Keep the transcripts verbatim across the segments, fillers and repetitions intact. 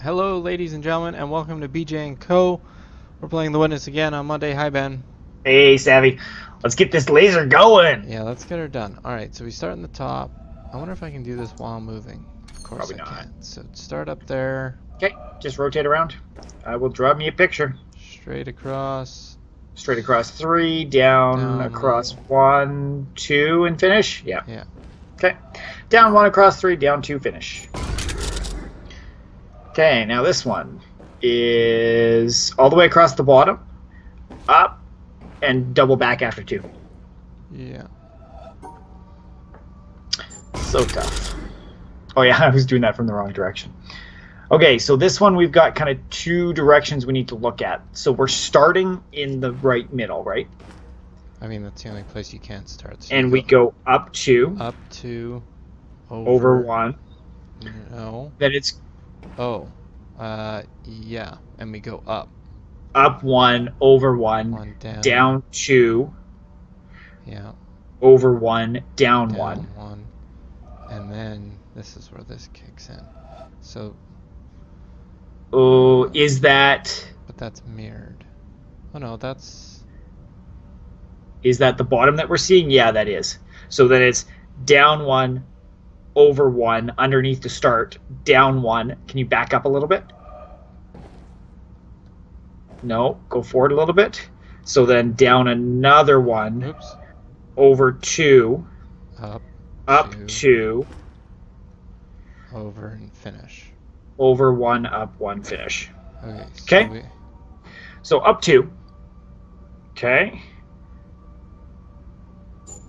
Hello ladies and gentlemen, and welcome to B J and Co. We're playing The Witness again on Monday. Hi Ben. Hey Savvy. Let's get this laser going. Yeah, let's get her done. Alright, so we start in the top. I wonder if I can do this while moving. Of course Probably I not. can. So start up there. Okay, just rotate around. I will draw me a picture. Straight across. Straight across three, down, down across one, two, and finish. Yeah. Yeah. Okay. Down one across three, down two, finish. Okay, now this one is all the way across the bottom, up, and double back after two. Yeah. So tough. Oh yeah, I was doing that from the wrong direction. Okay, so this one we've got kind of two directions we need to look at. So we're starting in the right middle, right? I mean, that's the only place you can't start. So and we go up two. Up two. Over, over one. No. Then it's... Oh, uh, yeah, and we go up. Up one, over one, one down. down two. Yeah. Over one, down, down one. one. And then this is where this kicks in. So. Oh, is that? But that's mirrored. Oh no, that's. Is that the bottom that we're seeing? Yeah, that is. So then it's down one. Over one, underneath the start, down one. Can you back up a little bit? No, go forward a little bit. So then down another one. Oops. Over two. Up. Up two. two. Over and finish. Over one, up one, finish. Okay. So, okay. We... so up two. Okay.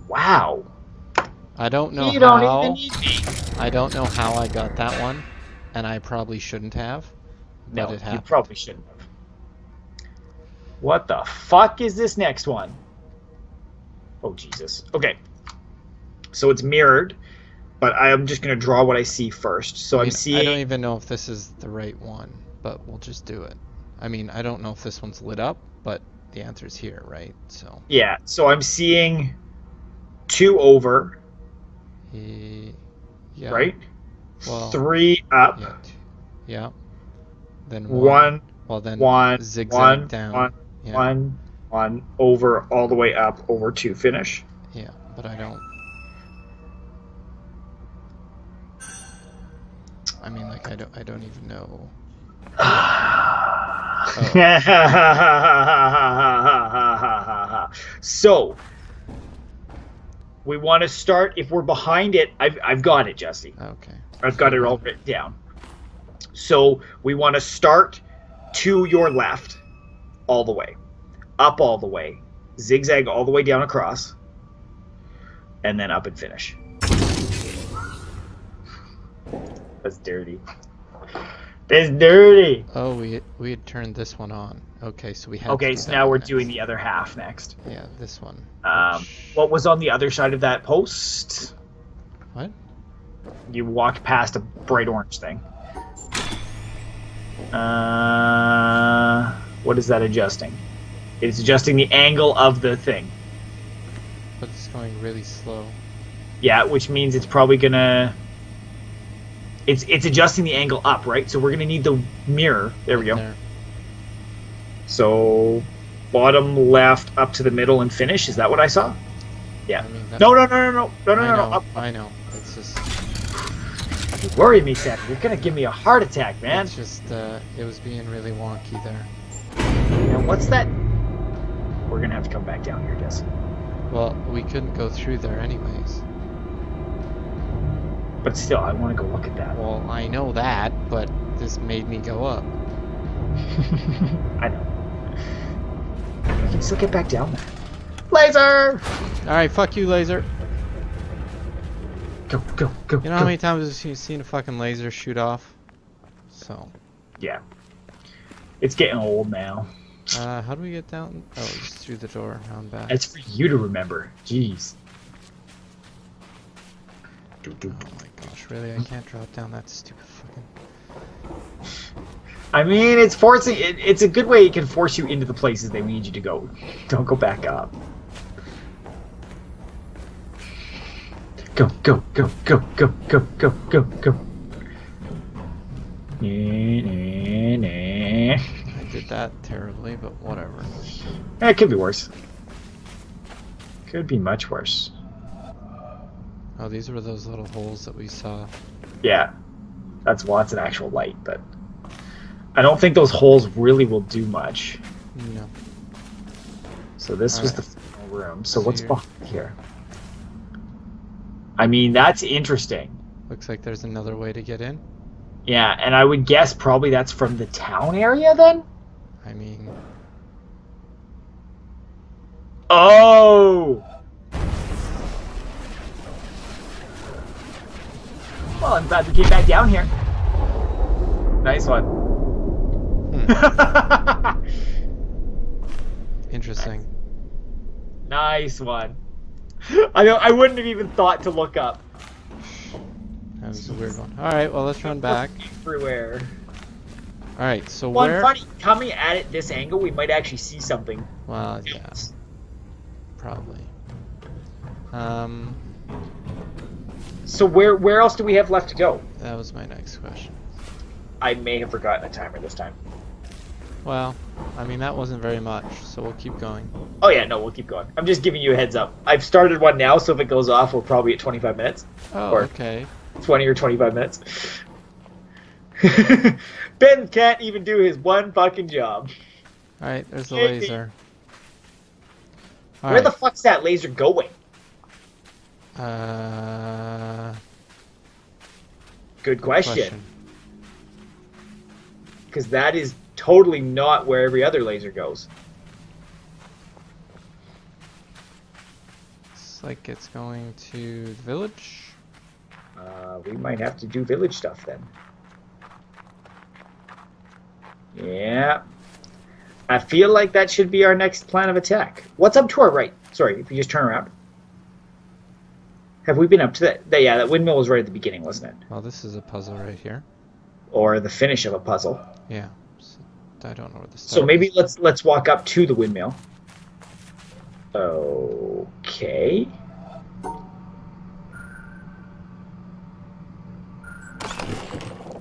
Wow. I don't know you how. Don't even need me. I don't know how I got that one, and I probably shouldn't have. No, but it happened. You probably shouldn't have. What the fuck is this next one? Oh Jesus. Okay. So it's mirrored, but I'm just gonna draw what I see first. So I mean, I'm seeing. I don't even know if this is the right one, but we'll just do it. I mean, I don't know if this one's lit up, but the answer is here, right? So. Yeah. So I'm seeing two over. Yeah. Right? Well, three up. Yeah. yeah. Then one. one. Well, then one. Zigzag one, down. One, yeah. one. One. Over all the way up. Over two. Finish. Yeah, but I don't. I mean, like I don't. I don't even know. oh. So. We want to start, if we're behind it, I've, I've got it, Jesse. Okay. I've got it all written down. So we want to start to your left all the way, up all the way, zigzag all the way down across, and then up and finish. That's dirty. That's dirty. Oh, we, we had turned this one on. Okay, so we have. Okay, so now we're next. doing the other half next. Yeah, this one. Um, which... What was on the other side of that post? What? You walked past a bright orange thing. Uh, what is that adjusting? It's adjusting the angle of the thing. But it's going really slow. Yeah, which means it's probably gonna. It's it's adjusting the angle up, right? So we're gonna need the mirror. There we go. There. So, bottom left up to the middle and finish. Is that what I saw? Yeah. I mean, no, no, no, no, no, no, no, I know, no. Up. I know. It's just. You worry me, Sam. You're gonna give me a heart attack, man. It's just, uh, it was being really wonky there. And what's that? We're gonna have to come back down here, Jesse. Well, we couldn't go through there anyways. But still, I want to go look at that. Well, I know that, but this made me go up. I know. We can still get back down there. Laser! Alright, fuck you, laser. Go, go, go, You know go. how many times you've seen a fucking laser shoot off? So. Yeah. It's getting old now. Uh, how do we get down? Oh, just through the door, round back. That's for you to remember. Jeez. Oh my gosh, really? I can't drop down that stupid fucking... I mean, it's forcing. It, it's a good way it can force you into the places they need you to go. Don't go back up. Go, go, go, go, go, go, go, go, go. I did that terribly, but whatever. It could be worse. Could be much worse. Oh, these were those little holes that we saw. Yeah. That's why it's an actual light, but I don't think those holes really will do much. No. So this All was right. the final room. So, so what's behind here? I mean, that's interesting. Looks like there's another way to get in. Yeah, and I would guess probably that's from the town area then? I mean... Oh! Well, I'm glad we came back down here. Nice one. Hmm. Interesting. Nice one. I know, I wouldn't have even thought to look up. That was a weird one. Alright, well, let's run back. Everywhere. Alright, so well, where... Well, funny, coming at it this angle, we might actually see something. Well, yeah. Probably. Um... So where where else do we have left to go? That was my next question. I may have forgotten a timer this time. Well, I mean, that wasn't very much, so we'll keep going. Oh yeah, no, we'll keep going. I'm just giving you a heads up. I've started one now, so if it goes off, we're probably at twenty-five minutes. Oh, or okay. twenty or twenty-five minutes. Ben can't even do his one fucking job. Alright, there's the laser. All Where right. the fuck's that laser going? Uh, good question. Because that is totally not where every other laser goes. It's like it's going to the village. Uh, we might have to do village stuff then. Yeah. I feel like that should be our next plan of attack. What's up to our right? Sorry, if you just turn around. Have we been up to that? that? Yeah, that windmill was right at the beginning, wasn't it? Well, this is a puzzle right here. Or the finish of a puzzle. Yeah. So I don't know where this is. So maybe let's let's walk up to the windmill. Okay.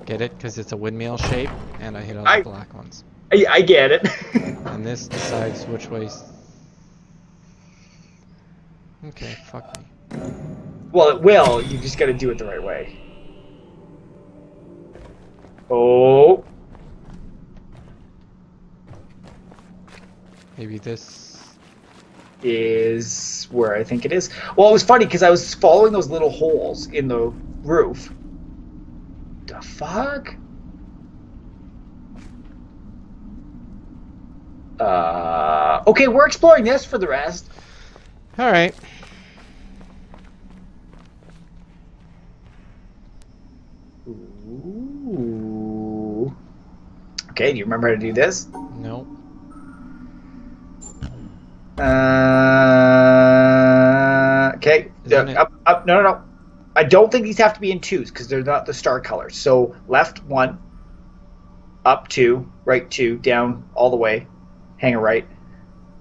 Get it? Because it's a windmill shape, and I hit all the I, black ones. I, I get it. And this decides which way... Okay, fuck me. Well, it will. You just got to do it the right way. Oh. Maybe this is where I think it is. Well, it was funny because I was following those little holes in the roof. The fuck? Uh. Okay, we're exploring this for the rest. All right. Ooh. Okay, do you remember how to do this? No. Uh, okay. Uh, up, up. No, no, no. I don't think these have to be in twos because they're not the star colors. So left one, up two, right two, down all the way, hang a right,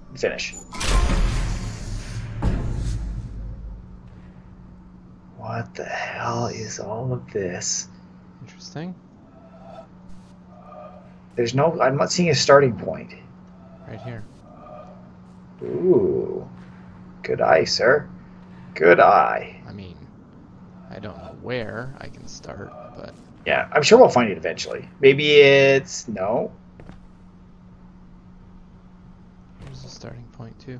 and finish. What the hell is all of this? Interesting. There's no... I'm not seeing a starting point. Right here. Ooh. Good eye, sir. Good eye. I mean, I don't know where I can start, but... Yeah, I'm sure we'll find it eventually. Maybe it's... No. There's a starting point, too.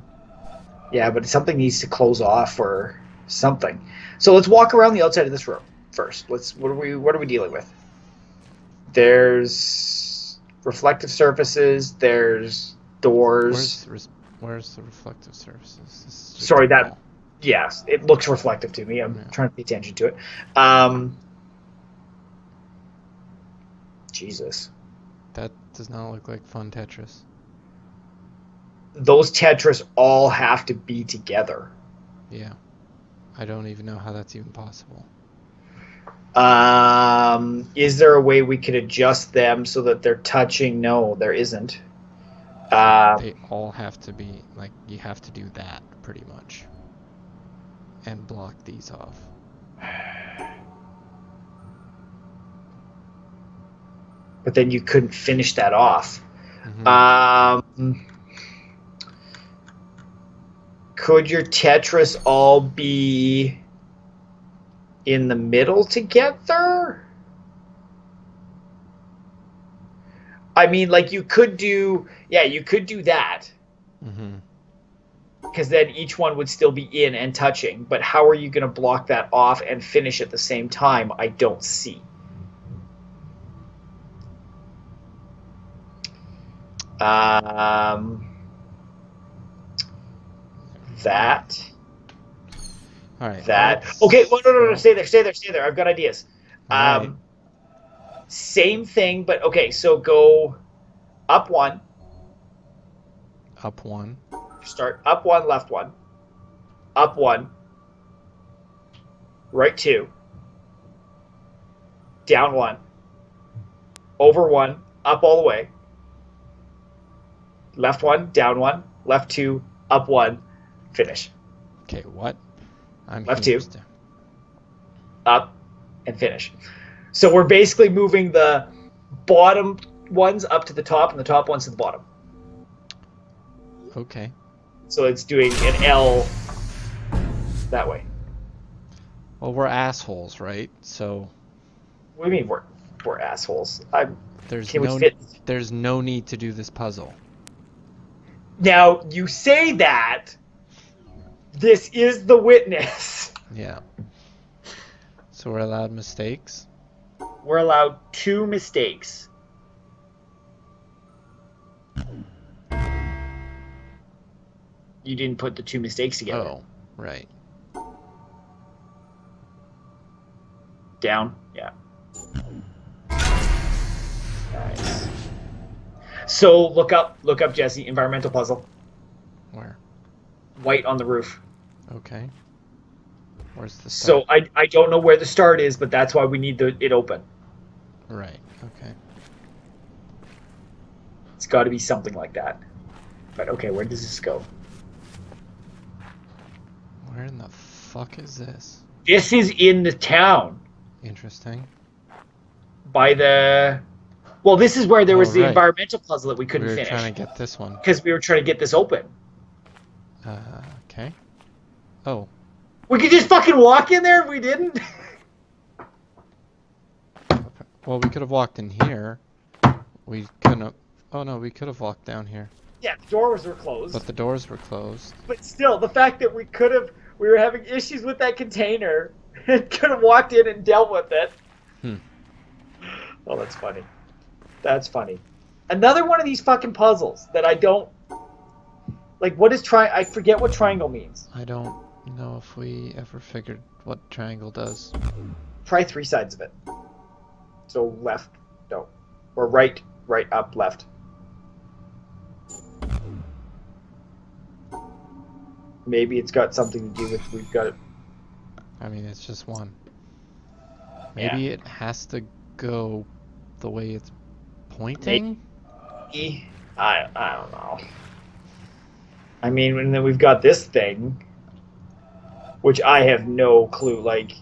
Yeah, but something needs to close off or something. So let's walk around the outside of this room. First, let's. What are we? What are we dealing with? There's reflective surfaces. There's doors. Where's the, where's the reflective surfaces? Sorry, that. Ball. Yes, it looks reflective to me. I'm yeah. trying to pay attention to it. Um, Jesus, that does not look like fun Tetris. Those Tetris all have to be together. Yeah, I don't even know how that's even possible. Um, is there a way we could adjust them so that they're touching? No, there isn't. Uh, they all have to be, like, you have to do that, pretty much. And block these off. but then you couldn't finish that off. Mm-hmm. Um, could your Tetris all be in the middle together? I mean, like, you could do, yeah, you could do that. Mm-hmm. Because then each one would still be in and touching. But how are you going to block that off and finish at the same time? I don't see. Um, that. All right. That. Okay. Well, no, no, no, no. Stay there. Stay there. Stay there. I've got ideas. Um, right. Same thing, but okay. So go up one. Up one. Start up one, left one, up one, right two, down one, over one, up all the way, left one, down one, left two, up one, finish. Okay, what? I'm left two, to... up, and finish. So we're basically moving the bottom ones up to the top and the top ones to the bottom. Okay. So it's doing an L that way. Well, we're assholes, right? So. What do you mean we're we're assholes? I'm, there's no fit? There's no need to do this puzzle. Now you say that. This is The Witness. Yeah. So we're allowed mistakes. We're allowed two mistakes. You didn't put the two mistakes together. Oh, right. Down, yeah. Nice. So look up, look up, Jesse. Environmental puzzle. Where? White on the roof. Okay. Where's the start? So I I don't know where the start is, but that's why we need the it open. Right. Okay. It's got to be something like that. But okay, where does this go? Where in the fuck is this? This is in the town. Interesting. By the... Well, this is where there was oh, the right. environmental puzzle that we couldn't finish. We were finish trying to get this one. Because we were trying to get this open. Uh, okay. Oh. We could just fucking walk in there if we didn't? Well, we could have walked in here. We couldn't have... Oh, no, we could have walked down here. Yeah, the doors were closed. But the doors were closed. But still, the fact that we could have... We were having issues with that container and could have walked in and dealt with it. Hmm. Oh, that's funny. That's funny. Another one of these fucking puzzles that I don't... Like, what is tri... I forget what triangle means. I don't know if we ever figured what triangle does. Try three sides of it. So left, no. Or right, right, up, left. Maybe it's got something to do with we've got it. I mean, it's just one. Maybe yeah. It has to go the way it's pointing? Maybe. I, I don't know. I mean, and then we've got this thing, which I have no clue, like,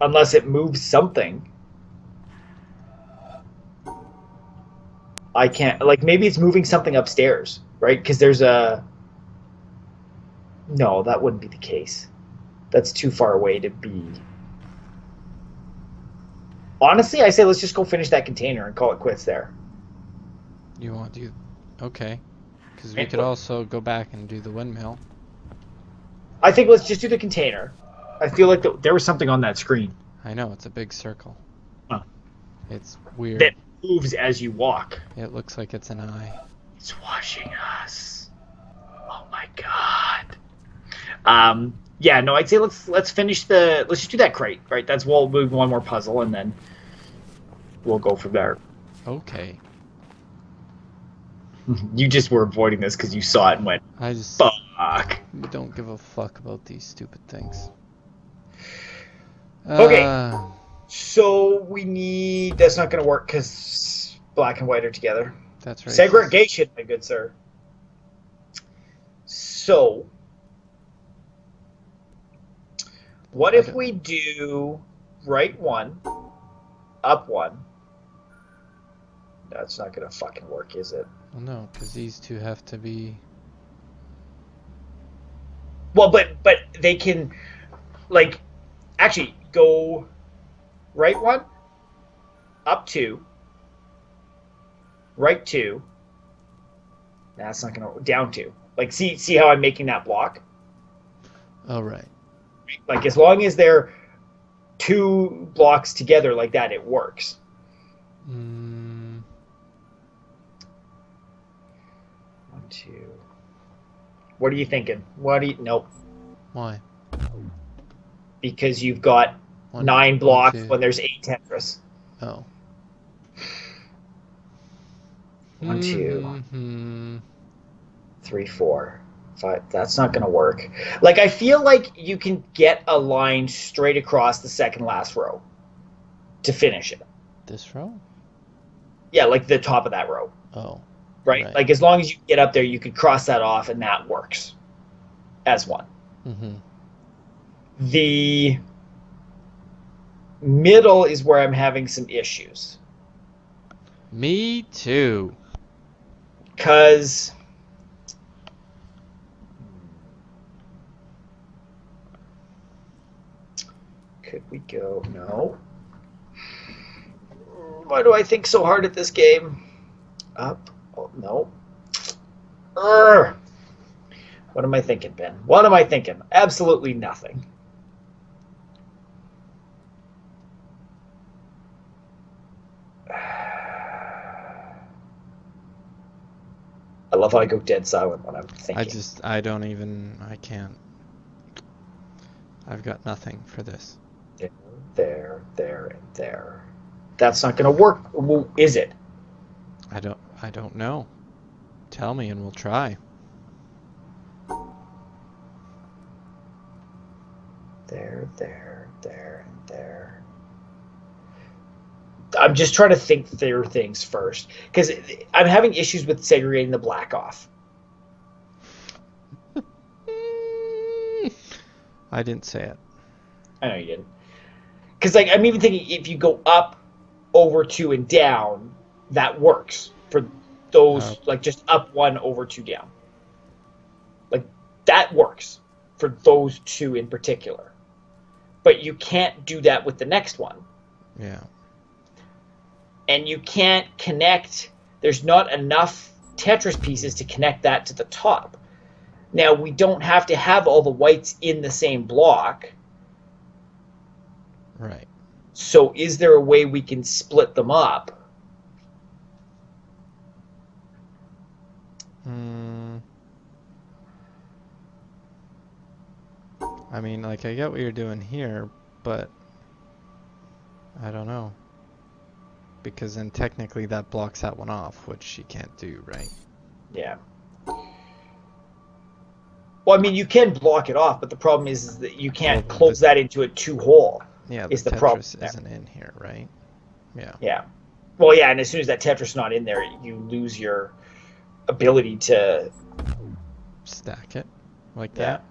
unless it moves something. I can't, like, maybe it's moving something upstairs, right? Because there's a... No, that wouldn't be the case. That's too far away to be. Honestly, I say let's just go finish that container and call it quits there. You want to? Okay. Because we could also go back and do the windmill. I think let's just do the container. I feel like the, there was something on that screen. I know, it's a big circle. Huh. It's weird. That moves as you walk. It looks like it's an eye. It's watching us. Oh my god. Um, yeah, no, I'd say let's let's finish the let's just do that crate, right? That's we'll move one more puzzle and then we'll go from there. Okay. You just were avoiding this because you saw it and went. I just fuck. We don't give a fuck about these stupid things. Okay. Uh, so we need. That's not going to work because black and white are together. That's right. Segregation, my good sir. So. What if we do right one, up one, That's not gonna fucking work, is it? Well, no, because these two have to be... Well, but, but they can, like, actually, go right one, up two, right two, that's not going to, down two. Like, see see how I'm making that block? All right. Like, as long as they're two blocks together like that, it works. Mm. One, two... What are you thinking? What do you... Nope. Why? Because you've got one, nine blocks one, when there's eight Tetris. Oh. One, two, mm-hmm. three, four, five. That's not going to work. Like, I feel like you can get a line straight across the second last row to finish it. This row? Yeah, like the top of that row. Oh. Right? Right, like as long as you get up there, you could cross that off, and that works as one. Mm-hmm. The middle is where I'm having some issues. Me too. Because could we go? No. Why do I think so hard at this game? Up. Oh, no. Urgh. What am I thinking, Ben? What am I thinking? Absolutely nothing. I love how I go dead silent when I'm thinking. I just, I don't even, I can't. I've got nothing for this. There, there, there, and there. That's not going to work, is it? I don't. I don't know. Tell me and we'll try. There, there, there, and there. I'm just trying to think through things first. Because I'm having issues with segregating the black off. I didn't say it. I know you didn't. Because like, I'm even thinking if you go up, over two, and down, that works. For those, oh. like, just up one, over two, down. Like, that works for those two in particular. But you can't do that with the next one. Yeah. And you can't connect. There's not enough Tetris pieces to connect that to the top. Now, we don't have to have all the whites in the same block. Right. So is there a way we can split them up? I mean, like, I get what you're doing here, but I don't know. Because then technically that blocks that one off, which you can't do, right? Yeah. Well, I mean, you can block it off, but the problem is, is that you can't well, close the, that into a two-hole. Yeah, the is the Tetris problem isn't in here, right? Yeah. Yeah. Well, yeah, and as soon as that Tetris is not in there, you lose your ability to... stack it like yeah. that.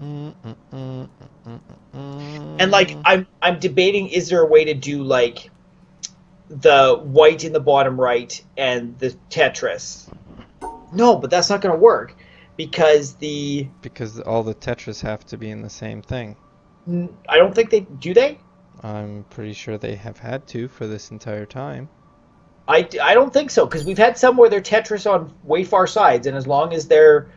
Mm, mm, mm, mm, mm. And like I'm I'm debating, is there a way to do like the white in the bottom right and the Tetris? No, but that's not going to work because the because all the Tetris have to be in the same thing. I don't think they do they? I'm pretty sure they have had to for this entire time. I, I don't think so because we've had some where they're Tetris on way far sides, and as long as they're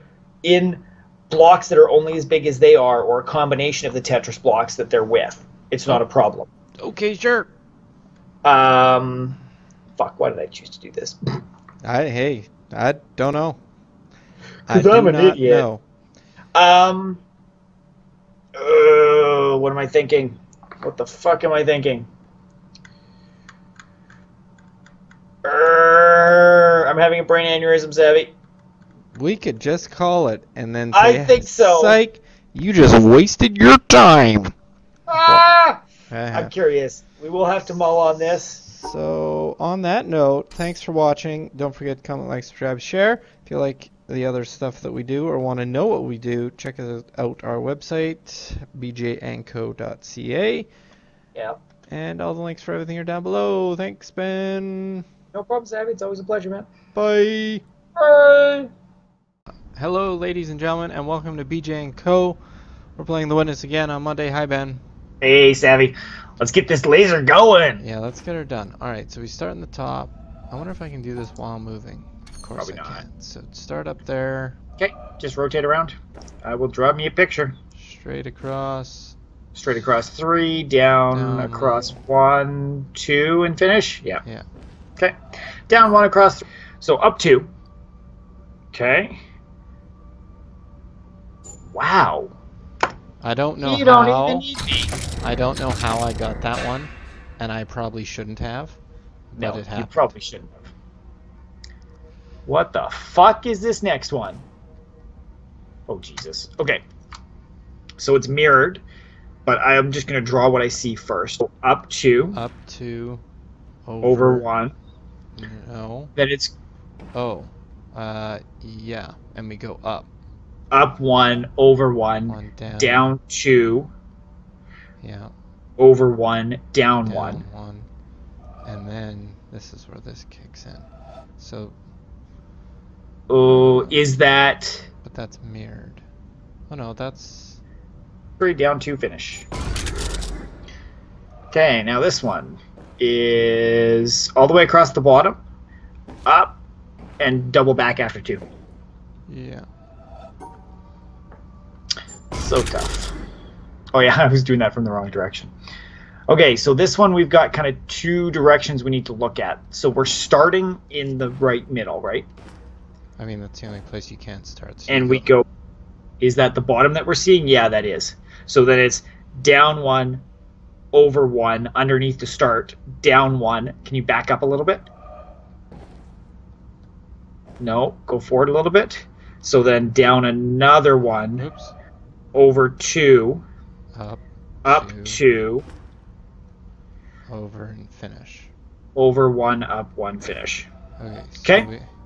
in blocks that are only as big as they are, or a combination of the Tetris blocks that they're with, it's not a problem. Okay, sure. Um, fuck, why did I choose to do this? I hey, I don't know. I do I'm an not idiot. Know. Um, uh, what am I thinking? What the fuck am I thinking? Uh, I'm having a brain aneurysm, Savvy. We could just call it and then say, I think so. Psych, you just wasted your time. Ah! I'm curious. We will have to mull on this. So, on that note, thanks for watching. Don't forget to comment, like, subscribe, share. If you like the other stuff that we do or want to know what we do, check out our website, b j and co dot c a. Yeah. And all the links for everything are down below. Thanks, Ben. No problem, Savvy. It's always a pleasure, man. Bye. Bye. Hello, ladies and gentlemen, and welcome to B J and Co. We're playing The Witness again on Monday. Hi, Ben. Hey, Savvy. Let's get this laser going. Yeah, let's get her done. All right, so we start in the top. I wonder if I can do this while moving. Of course Probably I not. can. So start up there. Okay, just rotate around. I will draw me a picture. Straight across. Straight across three, down, down across one, two, and finish. Yeah. Yeah. Okay. Down one, across three. So up two. Okay. Wow. I don't know you how. Don't even need me. I don't know how I got that one, and I probably shouldn't have. No, it you probably shouldn't have. What the fuck is this next one? Oh, Jesus. Okay. So it's mirrored, but I'm just going to draw what I see first. So up two. Up two. Over, over one. No. Then it's... Oh. Uh, yeah. And we go up. Up one. Over one. one down. down two. Yeah. Over one. Down, down one. one. And then this is where this kicks in. So... Oh, is that... But that's mirrored. Oh, no, that's... Three down, two, finish. Okay, now this one is all the way across the bottom, up, and double back after two. Yeah. So tough. Oh, yeah, I was doing that from the wrong direction. Okay, so this one we've got kind of two directions we need to look at. So we're starting in the right middle, right? I mean, that's the only place you can't start. So and we go, is that the bottom that we're seeing? Yeah, that is. So then it's down one, over one, underneath the start, down one. Can you back up a little bit? No, go forward a little bit. So then down another one, oops, over two, up, up two, two, over and finish. Over one, up one, finish. Okay. So okay. We